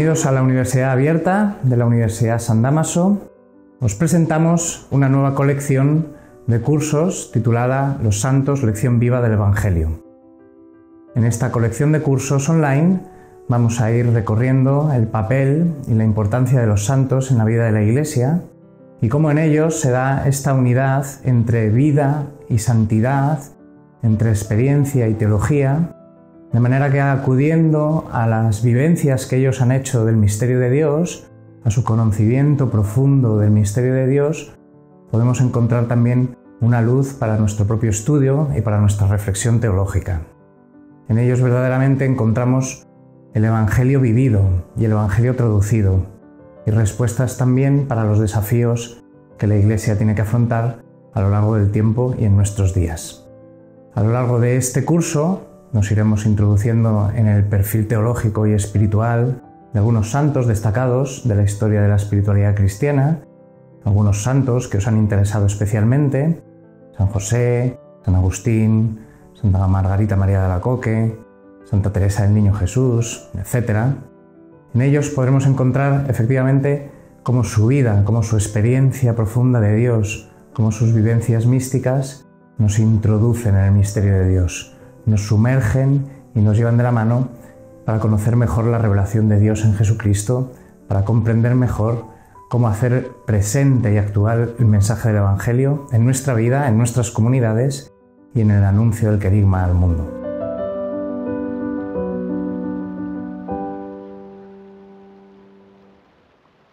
Bienvenidos a la Universidad Abierta de la Universidad San Damaso. Os presentamos una nueva colección de cursos titulada Los Santos, Lección Viva del Evangelio. En esta colección de cursos online vamos a ir recorriendo el papel y la importancia de los santos en la vida de la Iglesia y cómo en ellos se da esta unidad entre vida y santidad, entre experiencia y teología, de manera que acudiendo a las vivencias que ellos han hecho del misterio de Dios, a su conocimiento profundo del misterio de Dios, podemos encontrar también una luz para nuestro propio estudio y para nuestra reflexión teológica. En ellos verdaderamente encontramos el Evangelio vivido y el Evangelio traducido, y respuestas también para los desafíos que la Iglesia tiene que afrontar a lo largo del tiempo y en nuestros días. A lo largo de este curso nos iremos introduciendo en el perfil teológico y espiritual de algunos santos destacados de la historia de la espiritualidad cristiana, algunos santos que os han interesado especialmente: San José, San Agustín, Santa Margarita María de Alacoque, Santa Teresa del Niño Jesús, etc. En ellos podremos encontrar efectivamente cómo su vida, cómo su experiencia profunda de Dios, cómo sus vivencias místicas nos introducen en el misterio de Dios, nos sumergen y nos llevan de la mano para conocer mejor la revelación de Dios en Jesucristo, para comprender mejor cómo hacer presente y actual el mensaje del Evangelio en nuestra vida, en nuestras comunidades y en el anuncio del kerigma al mundo.